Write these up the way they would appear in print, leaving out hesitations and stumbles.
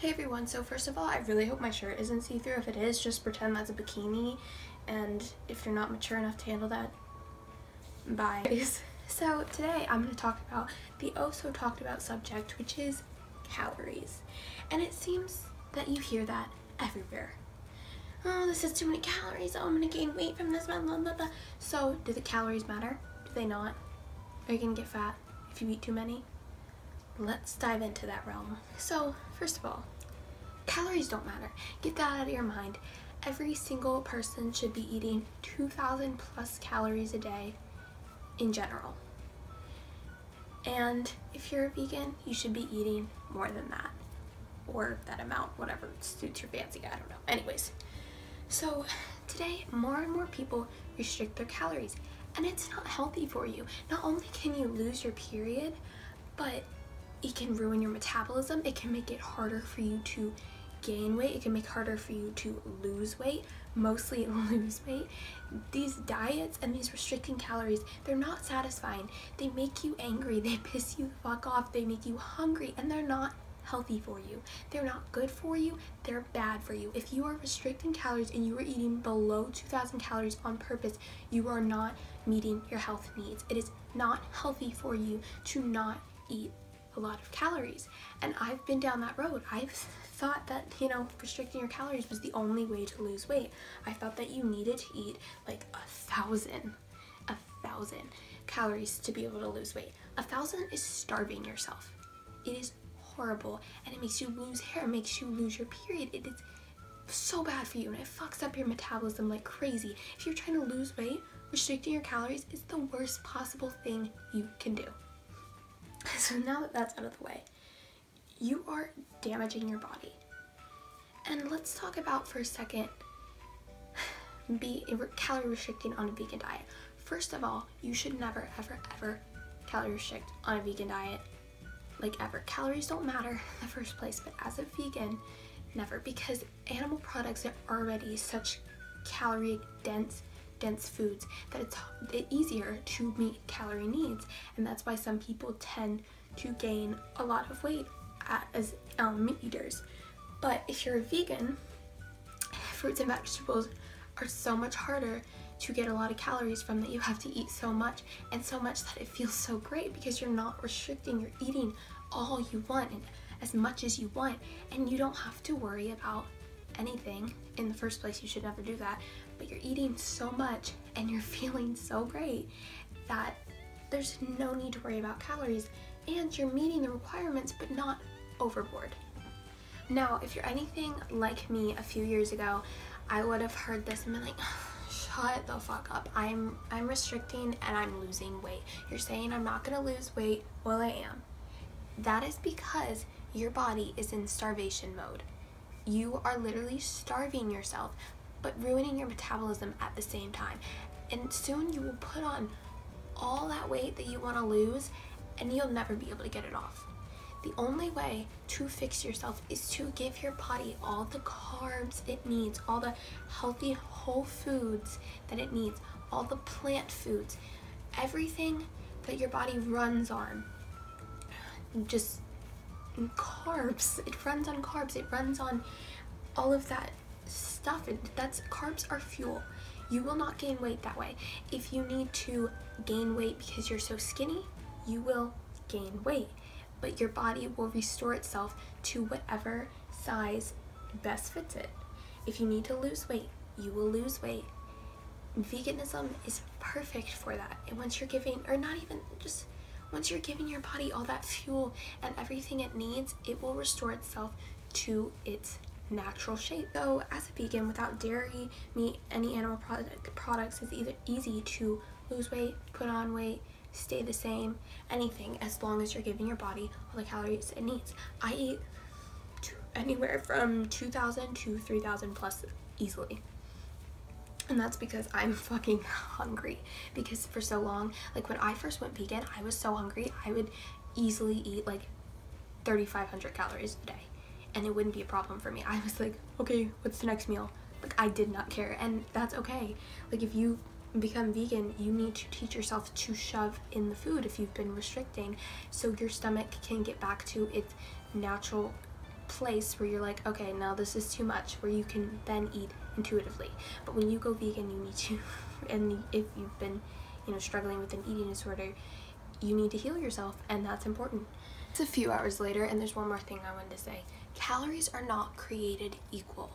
Hey everyone, so first of all, I really hope my shirt isn't see-through. If it is, just pretend that's a bikini, and if you're not mature enough to handle that, bye. So today I'm going to talk about the oh-so-talked-about subject, which is calories. And it seems that you hear that everywhere. Oh, this is too many calories, oh, I'm going to gain weight from this, blah, blah, blah. So, do the calories matter? Do they not? Are you going to get fat if you eat too many? Let's dive into that realm. So, first of all, calories don't matter. Get that out of your mind. Every single person should be eating 2,000 plus calories a day in general. And if you're a vegan, you should be eating more than that, or that amount, whatever suits your fancy, I don't know. Anyways, so today, more and more people restrict their calories, and it's not healthy for you. Not only can you lose your period, but it can ruin your metabolism, it can make it harder for you to gain weight, it can make it harder for you to lose weight, mostly lose weight. These diets and these restricting calories, they're not satisfying. They make you angry, they piss you the fuck off, they make you hungry, and they're not healthy for you. They're not good for you, they're bad for you. If you are restricting calories and you are eating below 2,000 calories on purpose, you are not meeting your health needs. It is not healthy for you to not eat a lot of calories, and I've been down that road. I've thought that, you know, restricting your calories was the only way to lose weight. I thought that you needed to eat like 1,000 calories to be able to lose weight. 1,000 is starving yourself. It is horrible, and it makes you lose hair, it makes you lose your period. It is so bad for you, and it fucks up your metabolism like crazy. If you're trying to lose weight, restricting your calories is the worst possible thing you can do. So now that that's out of the way, you are damaging your body. And let's talk about for a second calorie restricting on a vegan diet. First of all, you should never, ever, ever calorie restrict on a vegan diet, like ever. Calories don't matter in the first place, but as a vegan, never, because animal products are already such calorie dense foods that it's easier to meet calorie needs, and that's why some people tend to gain a lot of weight as meat eaters. But if you're a vegan, fruits and vegetables are so much harder to get a lot of calories from, that you have to eat so much, and so much that it feels so great because you're not restricting, you're eating all you want and as much as you want, and you don't have to worry about anything. In the first place, you should never do that, but you're eating so much and you're feeling so great that there's no need to worry about calories, and you're meeting the requirements but not overboard. Now, if you're anything like me, a few years ago I would have heard this and been like, shut the fuck up, I'm restricting and I'm losing weight. You're saying I'm not gonna lose weight? Well, I am. That is because your body is in starvation mode. You are literally starving yourself, but ruining your metabolism at the same time. And soon you will put on all that weight that you want to lose, and you'll never be able to get it off. The only way to fix yourself is to give your body all the carbs it needs, all the healthy whole foods that it needs, all the plant foods, everything that your body runs on. Just carbs, it runs on carbs, it runs on all of that stuff. Carbs are fuel. You will not gain weight that way. If you need to gain weight because you're so skinny, you will gain weight, but your body will restore itself to whatever size best fits it. If you need to lose weight, you will lose weight. Veganism is perfect for that. And once you're giving, or not even just once you're giving your body all that fuel and everything it needs, it will restore itself to its natural shape. So as a vegan, without dairy, meat, any animal products, it's either easy to lose weight, put on weight, stay the same, anything, as long as you're giving your body all the calories it needs. I eat anywhere from 2,000 to 3,000 plus easily. And that's because I'm fucking hungry. Because for so long, like when I first went vegan, I was so hungry, I would easily eat like 3,500 calories a day, and it wouldn't be a problem for me. I was like, okay, what's the next meal? Like, I did not care, and that's okay. Like, if you become vegan, you need to teach yourself to shove in the food if you've been restricting, so your stomach can get back to its natural place where you're like, okay, now this is too much, where you can then eat intuitively. But when you go vegan, you need to, and if you've been, you know, struggling with an eating disorder, you need to heal yourself, and that's important. It's a few hours later, and there's one more thing I wanted to say. Calories are not created equal.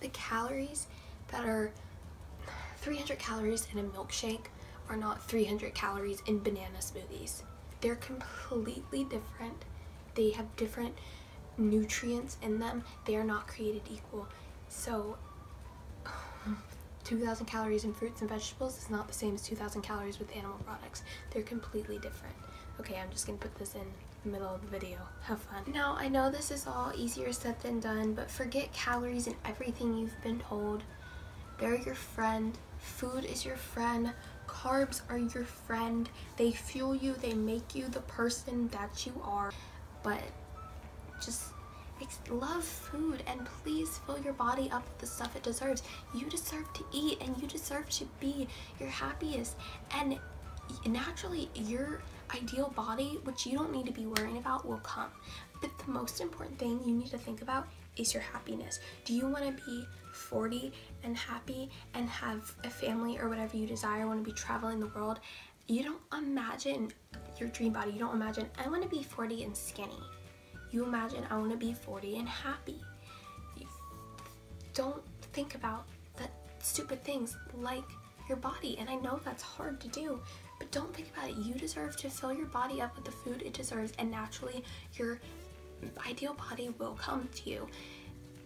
The calories that are 300 calories in a milkshake are not 300 calories in banana smoothies. They're completely different. They have different nutrients in them. They are not created equal. So 2,000 calories in fruits and vegetables is not the same as 2,000 calories with animal products. They're completely different. Okay, I'm just gonna put this in the middle of the video. Have fun. Now, I know this is all easier said than done, but forget calories and everything you've been told. They're your friend. Food is your friend. Carbs are your friend. They fuel you. They make you the person that you are. But just love food, and please fill your body up with the stuff it deserves. You deserve to eat, and you deserve to be your happiest. And naturally, your ideal body, which you don't need to be worrying about, will come. But the most important thing you need to think about is your happiness. Do you want to be 40 and happy and have a family or whatever you desire, want to be traveling the world? You don't imagine your dream body. You don't imagine, I want to be 40 and skinny. You imagine, I want to be 40 and happy. You don't think about the stupid things like your body, and I know that's hard to do, but don't think about it. You deserve to fill your body up with the food it deserves, and naturally your ideal body will come to you.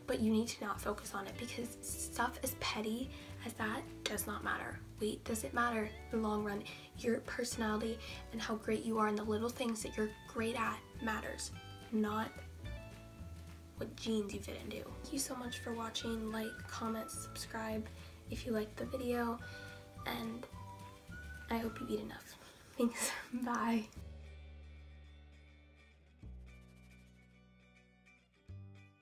But you need to not focus on it, because stuff as petty as that does not matter. Weight doesn't matter in the long run. Your personality and how great you are and the little things that you're great at matters, not what genes you fit into. Thank you so much for watching. Like, comment, subscribe if you liked the video, and I hope you eat enough. Thanks. Bye.